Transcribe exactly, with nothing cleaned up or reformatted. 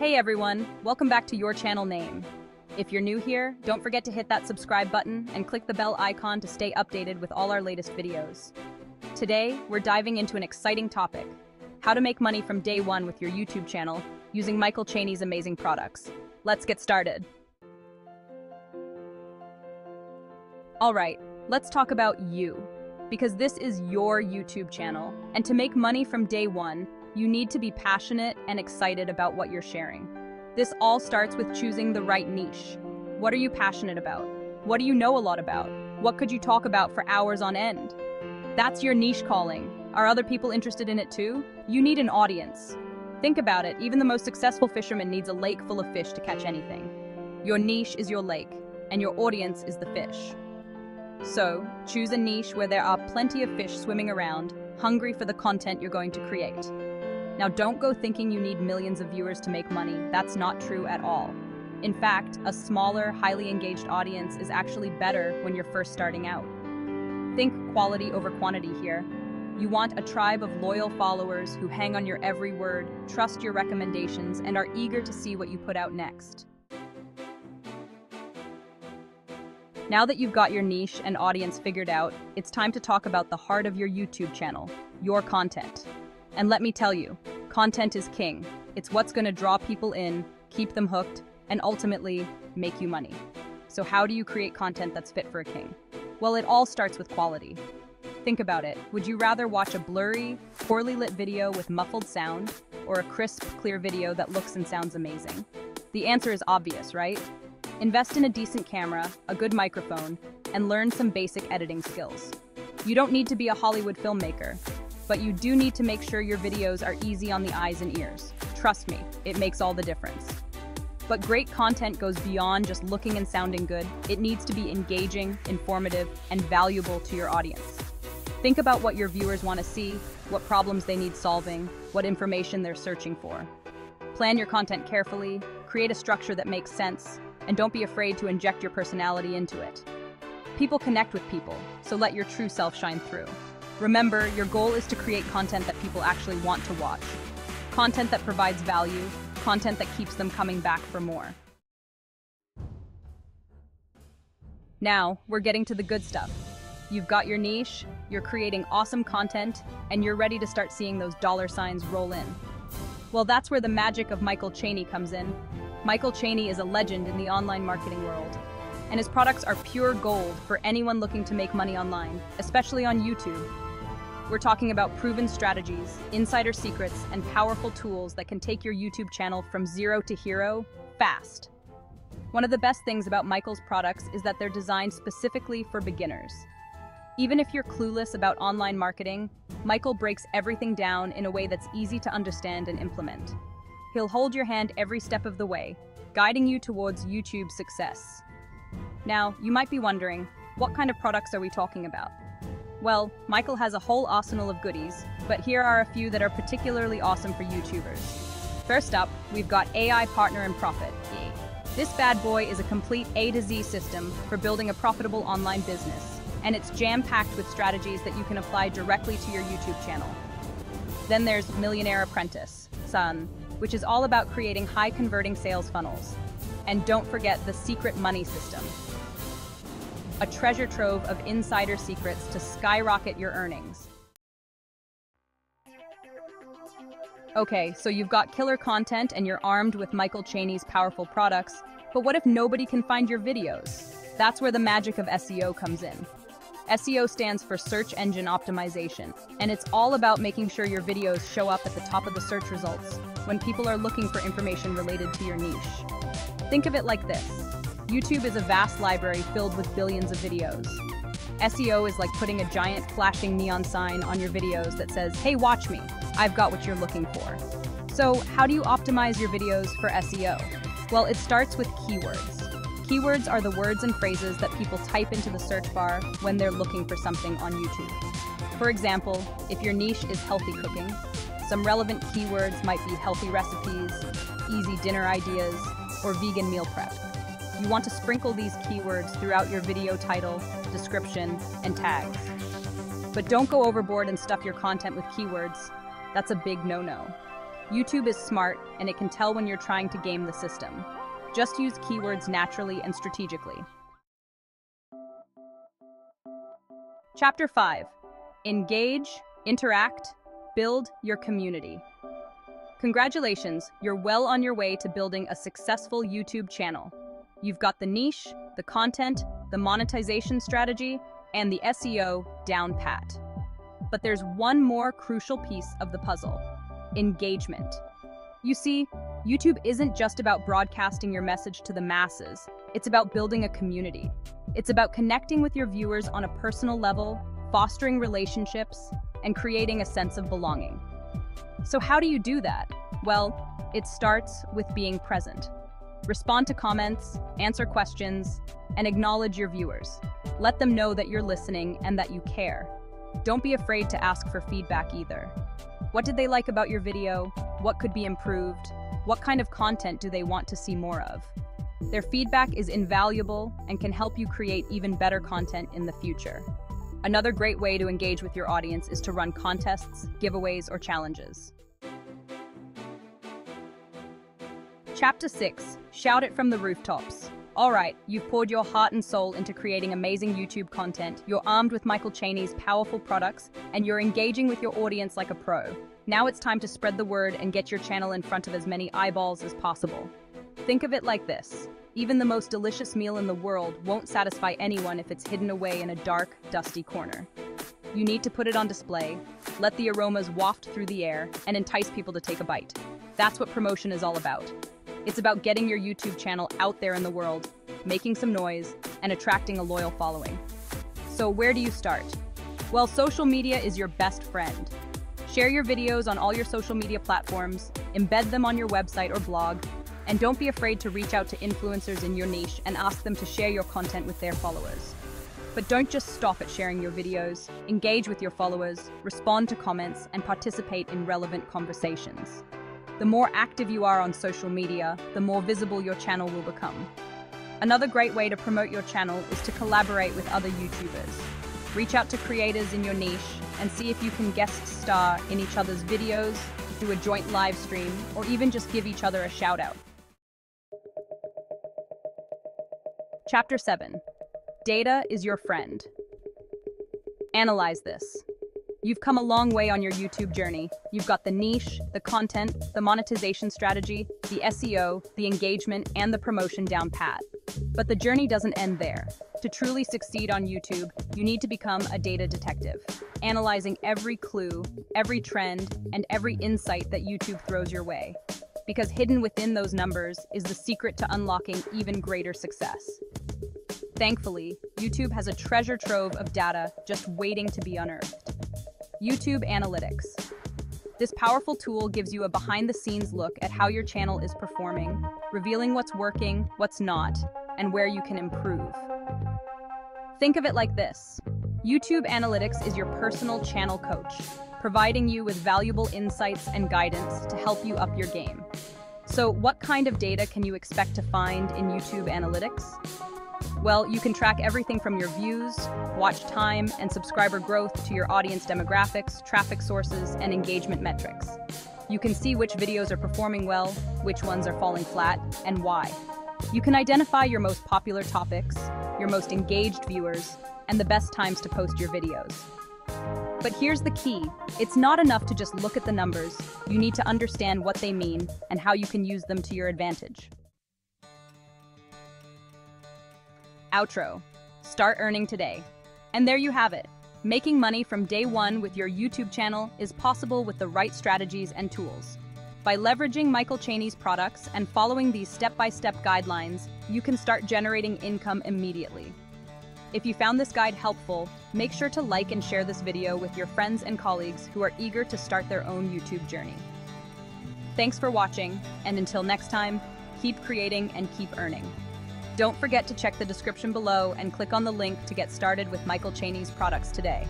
Hey everyone, welcome back to Your Channel Name. If you're new here, don't forget to hit that subscribe button and click the bell icon to stay updated with all our latest videos. Today, we're diving into an exciting topic: how to make money from day one with your YouTube channel using Michael Cheney's amazing products. Let's get started. All right, let's talk about you, because this is your YouTube channel, and to make money from day one, you need to be passionate and excited about what you're sharing. This all starts with choosing the right niche. What are you passionate about? What do you know a lot about? What could you talk about for hours on end? That's your niche calling. Are other people interested in it too? You need an audience. Think about it, even the most successful fisherman needs a lake full of fish to catch anything. Your niche is your lake, and your audience is the fish. So, choose a niche where there are plenty of fish swimming around, hungry for the content you're going to create. Now, don't go thinking you need millions of viewers to make money. That's not true at all. In fact, a smaller, highly engaged audience is actually better when you're first starting out. Think quality over quantity here. You want a tribe of loyal followers who hang on your every word, trust your recommendations, and are eager to see what you put out next. Now that you've got your niche and audience figured out, it's time to talk about the heart of your YouTube channel, your content. And let me tell you, content is king. It's what's going to draw people in, keep them hooked, and ultimately make you money. So how do you create content that's fit for a king? Well, it all starts with quality. Think about it. Would you rather watch a blurry, poorly lit video with muffled sound, or a crisp, clear video that looks and sounds amazing? The answer is obvious, right? Invest in a decent camera, a good microphone, and learn some basic editing skills. You don't need to be a Hollywood filmmaker, but you do need to make sure your videos are easy on the eyes and ears. Trust me, it makes all the difference. But great content goes beyond just looking and sounding good. It needs to be engaging, informative, and valuable to your audience. Think about what your viewers want to see, what problems they need solving, what information they're searching for. Plan your content carefully, create a structure that makes sense, and don't be afraid to inject your personality into it. People connect with people, so let your true self shine through. Remember, your goal is to create content that people actually want to watch. Content that provides value, content that keeps them coming back for more. Now, we're getting to the good stuff. You've got your niche, you're creating awesome content, and you're ready to start seeing those dollar signs roll in. Well, that's where the magic of Michael Cheney comes in. Michael Cheney is a legend in the online marketing world, and his products are pure gold for anyone looking to make money online, especially on YouTube. We're talking about proven strategies, insider secrets, and powerful tools that can take your YouTube channel from zero to hero fast. One of the best things about Michael's products is that they're designed specifically for beginners. Even if you're clueless about online marketing, Michael breaks everything down in a way that's easy to understand and implement. He'll hold your hand every step of the way, guiding you towards YouTube success. Now, you might be wondering, what kind of products are we talking about? Well, Michael has a whole arsenal of goodies, but here are a few that are particularly awesome for YouTubers. First up, we've got A I Partner and Profit. This bad boy is a complete A to Z system for building a profitable online business, and it's jam-packed with strategies that you can apply directly to your YouTube channel. Then there's Millionaire Apprentice, son, which is all about creating high-converting sales funnels. And don't forget the Secret Money System, a treasure trove of insider secrets to skyrocket your earnings. Okay, so you've got killer content and you're armed with Michael Cheney's powerful products, but what if nobody can find your videos? That's where the magic of S E O comes in. S E O stands for Search Engine Optimization, and it's all about making sure your videos show up at the top of the search results when people are looking for information related to your niche. Think of it like this. YouTube is a vast library filled with billions of videos. S E O is like putting a giant flashing neon sign on your videos that says, "Hey, watch me, I've got what you're looking for." So how do you optimize your videos for S E O? Well, it starts with keywords. Keywords are the words and phrases that people type into the search bar when they're looking for something on YouTube. For example, if your niche is healthy cooking, some relevant keywords might be healthy recipes, easy dinner ideas, or vegan meal prep. You want to sprinkle these keywords throughout your video title, description, and tags. But don't go overboard and stuff your content with keywords. That's a big no-no. YouTube is smart, and it can tell when you're trying to game the system. Just use keywords naturally and strategically. Chapter five, engage, interact, build your community. Congratulations, you're well on your way to building a successful YouTube channel. You've got the niche, the content, the monetization strategy, and the S E O down pat. But there's one more crucial piece of the puzzle, engagement. You see, YouTube isn't just about broadcasting your message to the masses, it's about building a community. It's about connecting with your viewers on a personal level, fostering relationships, and creating a sense of belonging. So how do you do that? Well, it starts with being present. Respond to comments, answer questions, and acknowledge your viewers. Let them know that you're listening and that you care. Don't be afraid to ask for feedback either. What did they like about your video? What could be improved? What kind of content do they want to see more of? Their feedback is invaluable and can help you create even better content in the future. Another great way to engage with your audience is to run contests, giveaways, or challenges. Chapter six, shout it from the rooftops. All right, you've poured your heart and soul into creating amazing YouTube content, you're armed with Michael Cheney's powerful products, and you're engaging with your audience like a pro. Now it's time to spread the word and get your channel in front of as many eyeballs as possible. Think of it like this. Even the most delicious meal in the world won't satisfy anyone if it's hidden away in a dark, dusty corner. You need to put it on display, let the aromas waft through the air, and entice people to take a bite. That's what promotion is all about. It's about getting your YouTube channel out there in the world, making some noise, and attracting a loyal following. So where do you start? Well, social media is your best friend. Share your videos on all your social media platforms, embed them on your website or blog, and don't be afraid to reach out to influencers in your niche and ask them to share your content with their followers. But don't just stop at sharing your videos, engage with your followers, respond to comments, and participate in relevant conversations. The more active you are on social media, the more visible your channel will become. Another great way to promote your channel is to collaborate with other YouTubers. Reach out to creators in your niche and see if you can guest star in each other's videos, do a joint live stream, or even just give each other a shout out. Chapter seven, data is your friend. Analyze this. You've come a long way on your YouTube journey. You've got the niche, the content, the monetization strategy, the S E O, the engagement, and the promotion down pat. But the journey doesn't end there. To truly succeed on YouTube, you need to become a data detective, analyzing every clue, every trend, and every insight that YouTube throws your way. Because hidden within those numbers is the secret to unlocking even greater success. Thankfully, YouTube has a treasure trove of data just waiting to be unearthed. YouTube Analytics. This powerful tool gives you a behind-the-scenes look at how your channel is performing, revealing what's working, what's not, and where you can improve. Think of it like this. YouTube Analytics is your personal channel coach, providing you with valuable insights and guidance to help you up your game. So what kind of data can you expect to find in YouTube Analytics? Well, you can track everything from your views, watch time, and subscriber growth to your audience demographics, traffic sources, and engagement metrics. You can see which videos are performing well, which ones are falling flat, and why. You can identify your most popular topics, your most engaged viewers, and the best times to post your videos. But here's the key. It's not enough to just look at the numbers. You need to understand what they mean and how you can use them to your advantage. Outro. Start earning today. And there you have it. Making money from day one with your YouTube channel is possible with the right strategies and tools. By leveraging Michael Cheney's products and following these step-by-step guidelines, you can start generating income immediately. If you found this guide helpful, make sure to like and share this video with your friends and colleagues who are eager to start their own YouTube journey. Thanks for watching, and until next time, keep creating and keep earning. Don't forget to check the description below and click on the link to get started with Michael Cheney's products today.